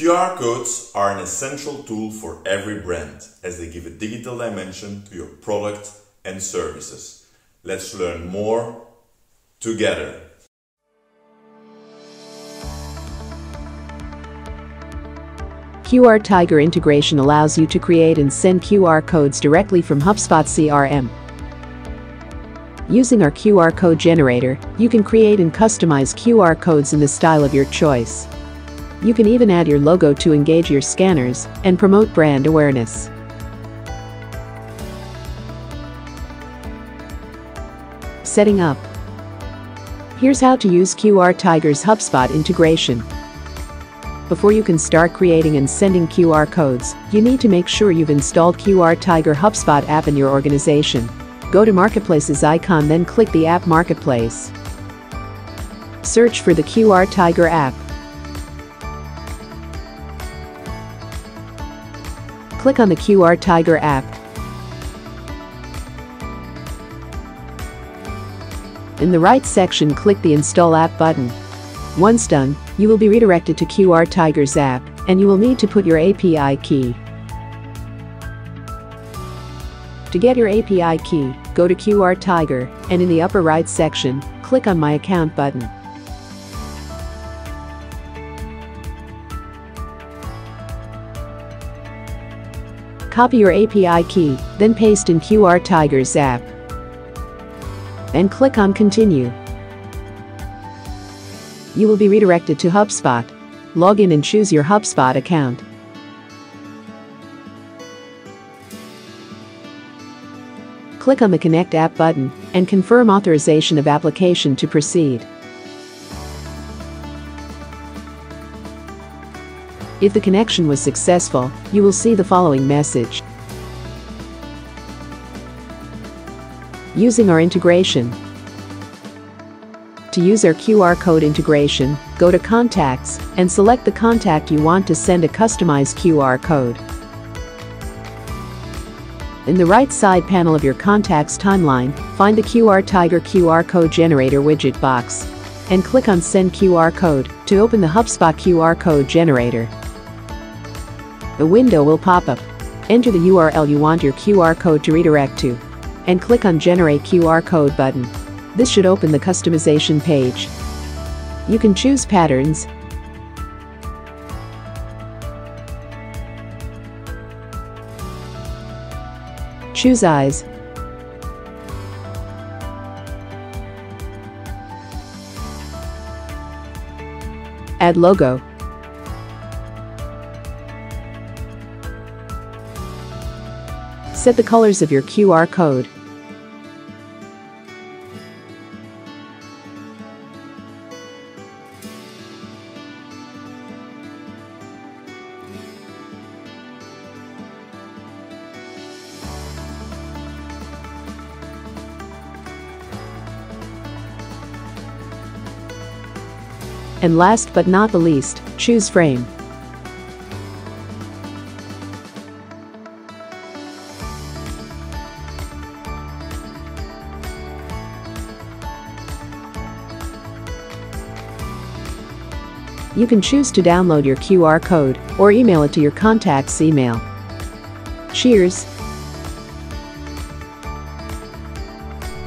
QR codes are an essential tool for every brand as they give a digital dimension to your product and services. Let's learn more together. QR Tiger integration allows you to create and send QR codes directly from HubSpot CRM. Using our QR code generator, you can create and customize QR codes in the style of your choice. You can even add your logo to engage your scanners and promote brand awareness. Setting up. Here's how to use QR Tiger's HubSpot integration. Before you can start creating and sending QR codes, you need to make sure you've installed QR Tiger HubSpot app in your organization. Go to Marketplace's icon, then click the App Marketplace. Search for the QR Tiger app. Click on the QR Tiger app. In the right section, click the Install App button. Once done, you will be redirected to QR Tiger's app, and you will need to put your API key. To get your API key, go to QR Tiger, and in the upper right section, click on My Account button. Copy your API key, then paste in QR Tiger's app, and click on Continue. You will be redirected to HubSpot. Log in and choose your HubSpot account. Click on the Connect App button and confirm authorization of application to proceed. If the connection was successful, you will see the following message. Using our integration. To use our QR code integration, go to Contacts and select the contact you want to send a customized QR code. In the right side panel of your contacts timeline, find the QR Tiger QR Code Generator widget box and click on Send QR Code to open the HubSpot QR Code Generator. The window will pop up. Enter the URL you want your QR code to redirect to and click on Generate QR Code button. This should open the customization page. You can choose patterns, choose eyes, add logo, set the colors of your QR code, and last but not the least, choose frame. You can choose to download your QR code or email it to your contact's email. Cheers!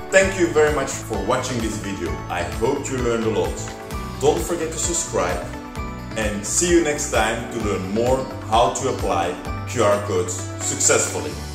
Thank you very much for watching this video. I hope you learned a lot. Don't forget to subscribe and see you next time to learn more how to apply QR codes successfully.